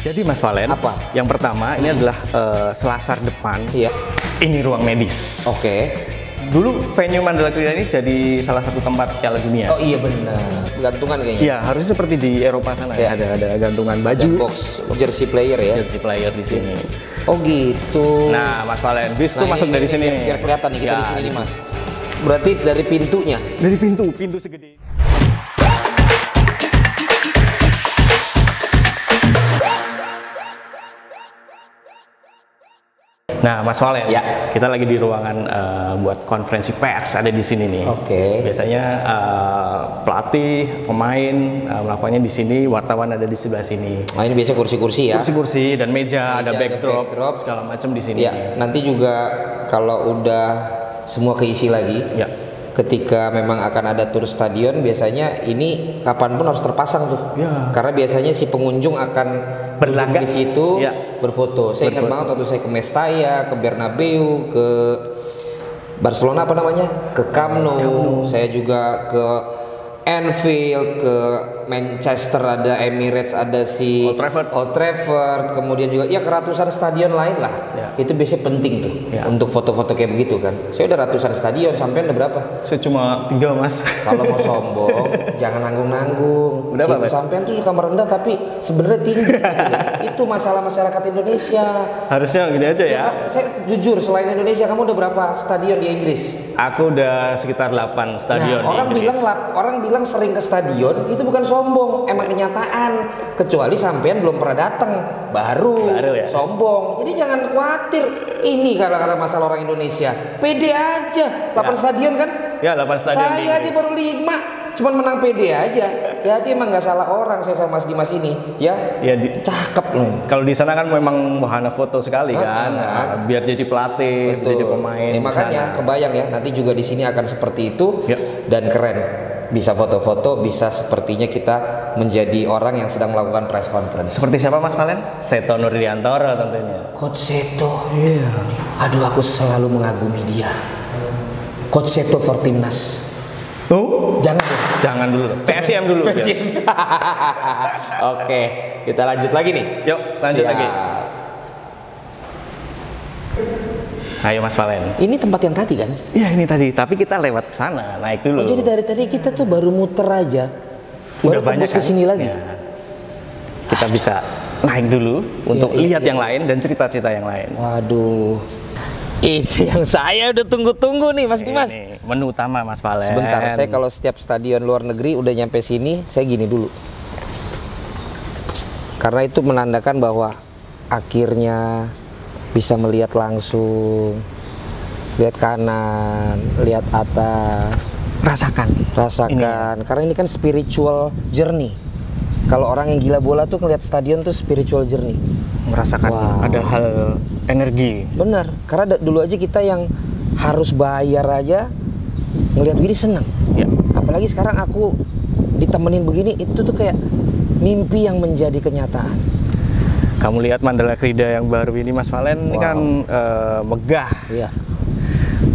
Jadi Mas Valen, apa? Yang pertama ini adalah selasar depan. Iya. Ini ruang medis. Oke. Okay. Dulu venue Mandala Krida ini jadi salah satu tempat Piala Dunia. Oh iya benar. Gantungan kayaknya. Iya, harusnya seperti di Eropa sana ya. Ada gantungan baju. Ada box jersey player ya. Jersey player di sini. Oh gitu. Nah, Mas Valen, bis itu masuk dari sini. Biar kelihatan nih kita ya, di sini nih, Mas. Berarti dari pintunya. Dari pintu segede. Nah, Mas Valen, ya. Kita lagi di ruangan buat konferensi pers, ada di sini nih. Oke. Okay. Biasanya pelatih, pemain melakukannya di sini, wartawan ada di sebelah sini. Nah, ini biasanya kursi-kursi ya. Kursi-kursi dan meja, ada backdrop segala macam di sini. Ya, nanti juga kalau udah semua keisi lagi. Ya. Ketika memang akan ada tur stadion, biasanya ini kapanpun harus terpasang tuh, ya. Karena biasanya si pengunjung akan berlagak di situ, ya. Berfoto. Saya ingat banget waktu saya ke Mestaya, ke Bernabeu, ke Barcelona apa namanya, ke Camp Nou, saya juga ke Anfield, ke Manchester ada Emirates, ada si Old Trafford, kemudian juga ya keratusan stadion lain lah. Ya. Itu biasanya penting tuh ya. Untuk foto-foto kayak begitu kan. Saya udah ratusan stadion, sampai ada berapa? Saya cuma 3 Mas. Kalau mau sombong, jangan nanggung-nanggung. Sampean tuh suka merendah tapi sebenarnya tinggi. Itu masalah masyarakat Indonesia. Harusnya gini aja ya. Saya jujur, selain Indonesia kamu udah berapa stadion di Inggris? Aku udah sekitar 8 stadion. Nah, orang bilang sering ke stadion itu bukan sombong, emang kenyataan. Kecuali sampean belum pernah datang, baru ya. Sombong. Jadi jangan khawatir. Ini kalau masalah orang Indonesia, pede aja. 8 ya. Stadion kan? Ya 8 stadion. Saya aja baru 5, cuman menang pede aja. Jadi emang nggak salah orang saya sama Mas Dimas ini, ya. Ya cakep nih. Kalau di sana kan memang wahana foto sekali kan. Biar jadi pelatih, jadi pemain. Makanya kebayang ya. Nanti juga di sini akan seperti itu ya. Dan keren. Bisa foto-foto, bisa sepertinya kita menjadi orang yang sedang melakukan press conference. Seperti siapa Mas Valen? Seto Nurdiantoro tentunya. Coach Seto, yeah. Aduh aku selalu mengagumi dia. Coach Seto for Timnas. Oh? Jangan dulu. PSM dulu. PSM. Oke, kita lanjut lagi nih. Yuk, lanjut lagi. Ayo Mas Valen. Ini tempat yang tadi kan? Iya ini tadi, tapi kita lewat sana, naik dulu. Oh, jadi dari tadi kita tuh baru muter aja. Udah banyak ke sini lagi. Ya. Kita bisa naik dulu untuk lihat yang lain dan cerita-cerita yang lain. Waduh. Ini yang saya udah tunggu-tunggu nih Mas Dimas. Ini menu utama Mas Valen. Sebentar, saya kalau setiap stadion luar negeri udah nyampe sini, saya gini dulu. Karena itu menandakan bahwa akhirnya bisa melihat langsung, lihat kanan, lihat atas, rasakan. Ini. Karena ini kan spiritual journey. Kalau orang yang gila bola tuh ngelihat stadion tuh spiritual journey. Merasakan ada hal energi. Benar. Karena dulu aja kita yang harus bayar aja ngelihat gini seneng. Ya. Apalagi sekarang aku ditemenin begini, itu tuh kayak mimpi yang menjadi kenyataan. Kamu lihat Mandala Krida yang baru ini Mas Valen, ini kan megah. Iya.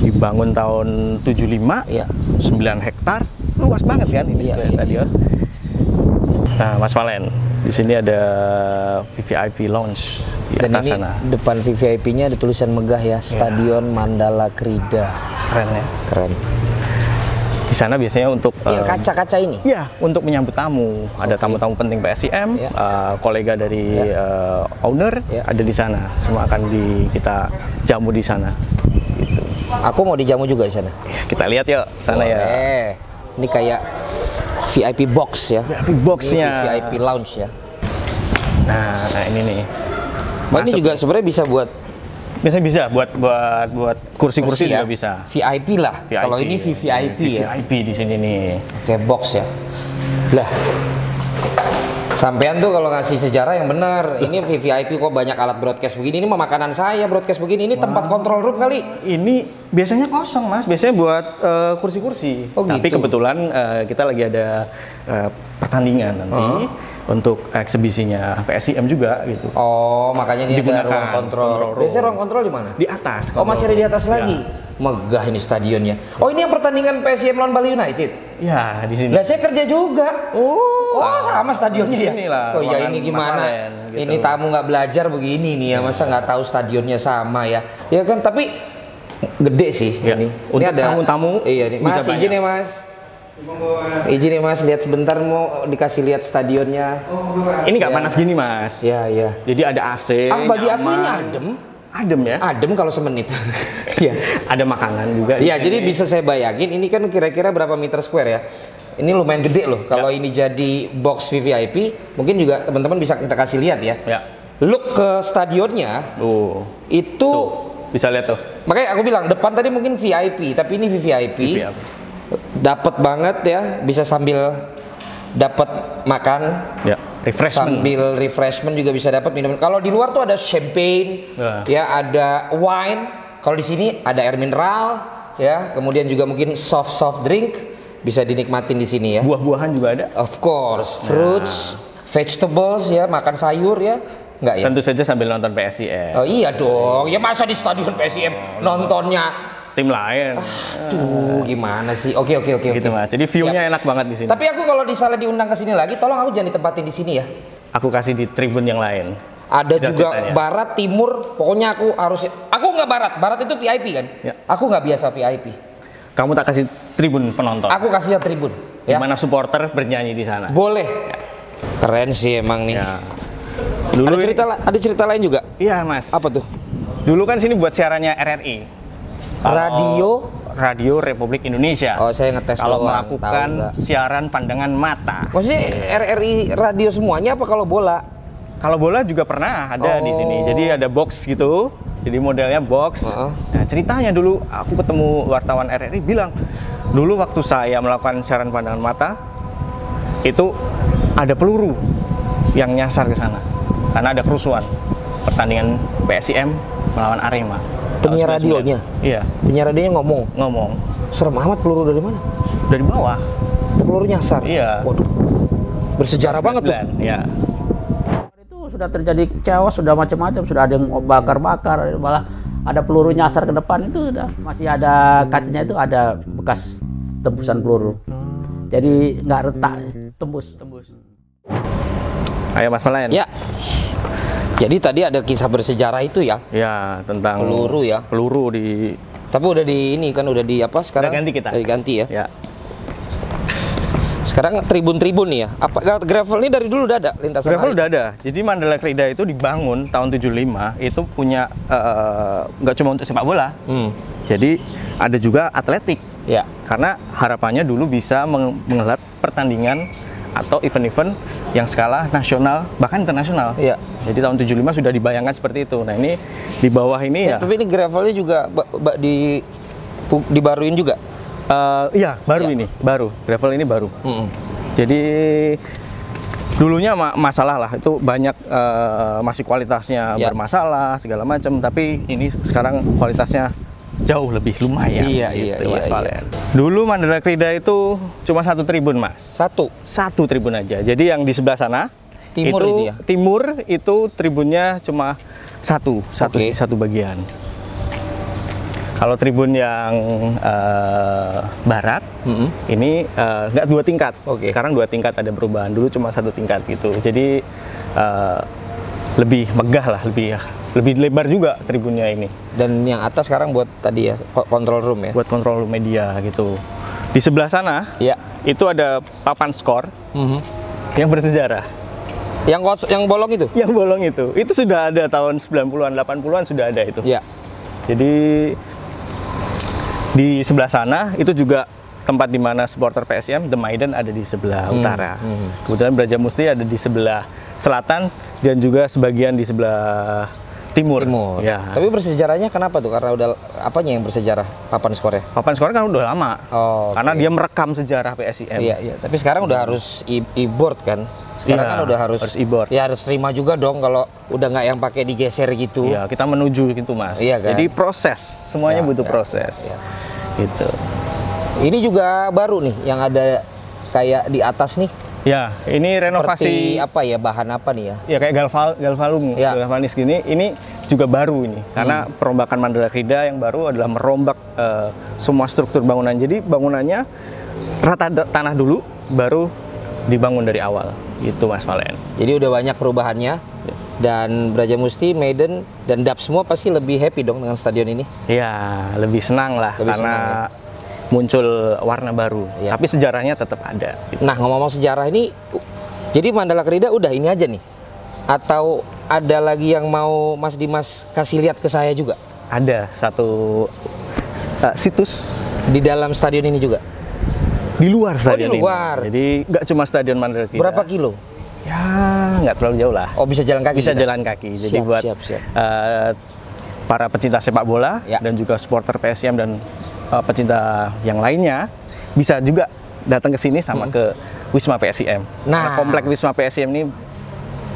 Dibangun tahun 75, iya. 9 hektar, luas banget kan ini stadion. Nah, Mas Valen, di sini ada VVIP lounge di dan atas ini sana. Depan VVIP-nya ada tulisan megah ya, Stadion Mandala Krida. Keren ya? Keren. Di sana biasanya untuk kaca-kaca ini? Ya, untuk menyambut tamu. Ada tamu-tamu penting PSIM, ya. Kolega dari ya. Owner ya. Ada di sana. Semua akan kita jamu di sana. Gitu. Aku mau dijamu juga di sana. Ya, kita lihat yuk sana ya. Ini kayak VIP box ya. VIP boxnya. VIP lounge ya. Nah ini nih. Ini juga sebenarnya bisa buat. Bisa buat kursi-kursi juga ya? Bisa. VIP lah. Kalau ini VVIP ya. VIP di sini nih. Oke, box ya. Lah. Sampean tuh kalau ngasih sejarah yang benar. Ini VVIP kok banyak alat broadcast begini. Ini mah makanan saya broadcast begini. Ini tempat kontrol room kali. Ini biasanya kosong, Mas. Biasanya buat kursi-kursi. Oh, tapi gitu. Kebetulan kita lagi ada pertandingan nanti. Untuk eksibisinya PSIM juga gitu. Oh, makanya dia ada ruang kontrol. Biasanya ruang kontrol di mana? Di atas. Oh, masih ada di atas lagi. Ya. Megah ini stadionnya. Oh, ini yang pertandingan PSIM lawan Bali United. Ya, di sini. Lah saya kerja juga. Oh, sama stadionnya ya. Oh iya, ini gimana? Gitu. Ini tamu nggak belajar begini nih ya, masa nggak tahu stadionnya sama ya. Ya kan, tapi gede sih ya. Ini. Untuk tamu-tamu. Iya nih. Mas, izin ya, Mas. Izin ya, Mas, lihat sebentar, mau dikasih lihat stadionnya. Oh, ini nggak panas gini, Mas. Iya, iya. Jadi ada AC. Bagi aku ini adem. Adem ya? Adem kalau semenit. Ya. Ada makanan juga. Iya, jadi bisa saya bayangin ini kan kira-kira berapa meter square ya. Ini lumayan gede loh. Kalau ini jadi box VVIP, mungkin juga teman-teman bisa kita kasih lihat ya. Ya. Look ke stadionnya. Itu tuh. Bisa lihat tuh. Makanya aku bilang depan tadi mungkin VIP, tapi ini VVIP. Dapat banget ya, bisa sambil dapat makan. Ya. Refreshment. Sambil refreshment juga bisa dapat minuman. Kalau di luar tuh ada champagne, ya ada wine. Kalau di sini ada air mineral, ya. Kemudian juga mungkin soft drink bisa dinikmatin di sini ya. Buah-buahan juga ada. Of course, fruits, vegetables ya, makan sayur ya. Enggak ya. Tentu saja sambil nonton PSIM. Oh iya dong. Ya masa di stadion PSIM nontonnya tim lain. Aduh, gimana sih? Oke. Gitu, Mas. Jadi view-nya enak banget di sini. Tapi aku kalau misalnya diundang ke sini lagi, tolong aku jangan ditempatin di sini ya. Aku kasih di tribun yang lain. Ada juga barat, timur, pokoknya aku harus. Aku nggak barat. Barat itu VIP kan? Ya. Aku nggak biasa VIP. Kamu tak kasih tribun penonton. Aku kasih tribun. Ya. Dimana supporter bernyanyi di sana. Boleh. Ya. Keren sih emang nih. Ya. Dulu ada cerita lain juga? Iya, Mas. Apa tuh? Dulu kan sini buat siarannya RRI. Radio Republik Indonesia. Oh, saya ngetes kalau melakukan siaran pandangan mata. Maksudnya RRI radio semuanya apa kalau bola? Kalau bola juga pernah ada di sini. Jadi ada box gitu. Jadi modelnya box. Nah, ceritanya dulu aku ketemu wartawan RRI bilang, dulu waktu saya melakukan siaran pandangan mata itu ada peluru yang nyasar ke sana karena ada kerusuhan pertandingan PSIM melawan Arema. Penyiar radionya? Iya. Penyiar radionya ngomong. Serem amat, peluru dari mana? Dari bawah. Peluru nyasar? Iya. Waduh, bersejarah banget tuh. Iya. Itu sudah terjadi chaos, sudah macam-macam, sudah ada yang bakar-bakar, malah ada peluru nyasar ke depan itu udah. Masih ada kacanya itu ada bekas tembusan peluru. Jadi nggak retak, tembus. Ayo Mas Malayan. Iya. Jadi tadi ada kisah bersejarah itu ya? Ya, tentang peluru ya. Peluru di. Tapi udah di ini kan, udah di apa sekarang? Udah ganti kita. Udah ganti ya. Ya. Sekarang tribun-tribun nih ya. Apa gravel ini dari dulu udah ada lintasan? Gravel udah ada. Jadi Mandala Krida itu dibangun tahun 75 itu punya nggak cuma untuk sepak bola. Jadi ada juga atletik. Ya. Karena harapannya dulu bisa menggelar pertandingan atau event-event yang skala nasional bahkan internasional. Iya. Jadi tahun 75 sudah dibayangkan seperti itu. Nah, ini di bawah ini ya. Tapi ini gravelnya juga dibaruin juga. Iya, baru ya. Ini, baru. Gravel ini baru. Jadi dulunya masalah lah itu banyak masih kualitasnya bermasalah segala macam, tapi ini sekarang kualitasnya jauh lebih lumayan. Iya. Dulu Mandala Krida itu cuma satu tribun, Mas. Satu tribun aja. Jadi yang di sebelah sana timur itu ya? Timur itu tribunnya cuma satu bagian. Kalau tribun yang barat ini nggak dua tingkat. Sekarang dua tingkat, ada perubahan. Dulu cuma satu tingkat gitu. Jadi lebih megah lah, lebih lebar juga tribunnya ini. Dan yang atas sekarang buat tadi ya, control room ya? Buat control room media gitu. Di sebelah sana, itu ada papan skor yang bersejarah. Yang bolong itu? Yang bolong itu. Itu sudah ada tahun 90-an, 80-an sudah ada itu. Ya. Jadi di sebelah sana itu juga tempat di mana supporter PSM, The Maiden ada di sebelah utara. Kebetulan Brajamusti ada di sebelah selatan dan juga sebagian di sebelah timur. Ya. Tapi bersejarahnya kenapa tuh? Karena udah apanya yang bersejarah? Papan skornya? Papan skornya kan udah lama. Karena dia merekam sejarah PSM. Iya. Tapi sekarang udah harus e-board kan? Sekarang kan udah harus e-board. Ya harus terima juga dong kalau udah nggak yang pakai digeser gitu. Iya, kita menuju gitu, Mas. Iya, kan? Jadi proses, semuanya butuh proses. Iya. Gitu. Ini juga baru nih, yang ada kayak di atas nih. Ya, ini renovasi. Seperti apa ya, bahan apa nih ya? Ya kayak galvalum, galvanis gini. Ini juga baru ini, karena perombakan Mandala Krida yang baru adalah merombak semua struktur bangunan. Jadi bangunannya rata tanah dulu, baru dibangun dari awal. Itu Mas Valen. Jadi udah banyak perubahannya, dan Brajamusti, Maiden, dan DAP semua pasti lebih happy dong dengan stadion ini? Iya, lebih senang lah, lebih karena senang, ya? Muncul warna baru, ya. Tapi sejarahnya tetap ada. Gitu. Nah, ngomong-ngomong sejarah ini, jadi Mandala Krida udah ini aja nih? Atau ada lagi yang mau Mas Dimas kasih lihat ke saya juga? Ada satu situs di dalam stadion ini juga? Di luar stadion di luar. Ini, jadi nggak cuma stadion Mandala Krida. Berapa kilo? Ya, nggak terlalu jauh lah. Oh, bisa jalan kaki? Bisa kita? Jalan kaki, siap, jadi buat siap. Para pecinta sepak bola, ya, dan juga supporter PSM dan pecinta yang lainnya, bisa juga datang ke sini sama ke Wisma PSIM. Nah, komplek Wisma PSIM ini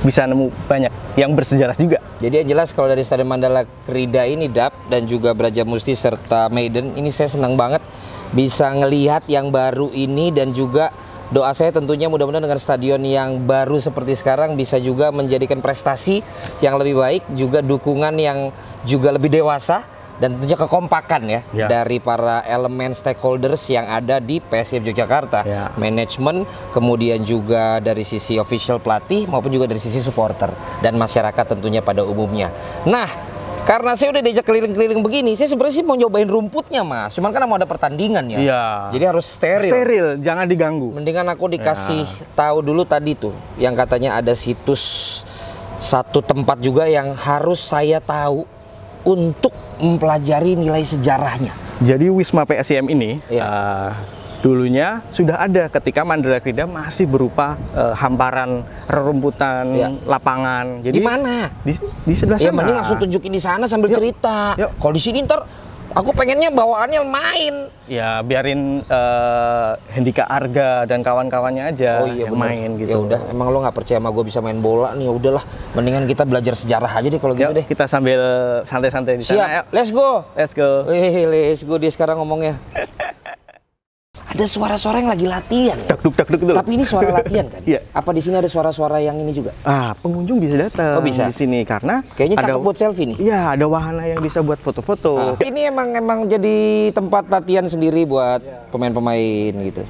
bisa nemu banyak yang bersejarah juga. Jadi yang jelas kalau dari Stadion Mandala Krida ini, DAP dan juga Brajamusti serta Maiden, ini saya senang banget bisa ngelihat yang baru ini, dan juga doa saya tentunya mudah-mudahan dengan stadion yang baru seperti sekarang bisa juga menjadikan prestasi yang lebih baik, juga dukungan yang juga lebih dewasa, dan tentunya kekompakan ya, dari para elemen stakeholders yang ada di PSIM Yogyakarta, manajemen, kemudian juga dari sisi official pelatih maupun juga dari sisi supporter dan masyarakat tentunya pada umumnya. Nah, karena saya udah diajak keliling-keliling begini, saya sebenarnya sih mau nyobain rumputnya, Mas. Cuman kan mau ada pertandingan ya. Iya. Jadi harus steril. Steril, jangan diganggu. Mendingan aku dikasih tahu dulu tadi tuh, yang katanya ada situs satu tempat juga yang harus saya tahu untuk mempelajari nilai sejarahnya. Jadi Wisma PSIM ini dulunya sudah ada ketika Mandala Krida masih berupa hamparan rerumputan, lapangan. Jadi dimana? Di sebelah sana. Ya mending langsung tunjukin di sana sambil cerita. Kalau di sini ntar aku pengennya bawaannya main. Ya biarin Hendika Arga dan kawan-kawannya aja yang main gitu. Ya udah, emang lo nggak percaya sama gue bisa main bola nih? Udahlah, mendingan kita belajar sejarah aja deh kalau gitu deh. Kita sambil santai-santai di sana. Siap. Let's go. Let's go. Wih, let's go dia sekarang ngomongnya. Ada suara-suara yang lagi latihan. Duk. Tapi ini suara latihan kan? Apa di sini ada suara-suara yang ini juga? Ah, pengunjung bisa datang di sini karena kayaknya ada, cakep buat selfie nih. Iya, ada wahana yang bisa buat foto-foto. Ini emang jadi tempat latihan sendiri buat pemain-pemain gitu.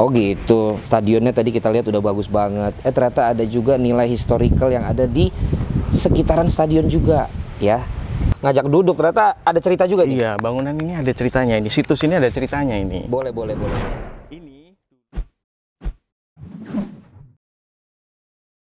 Oh gitu. Stadionnya tadi kita lihat udah bagus banget. Ternyata ada juga nilai historical yang ada di sekitaran stadion juga, ya. Ngajak duduk, ternyata ada cerita juga nih. Iya, bangunan ini ada ceritanya ini, situs ini ada ceritanya ini. Boleh.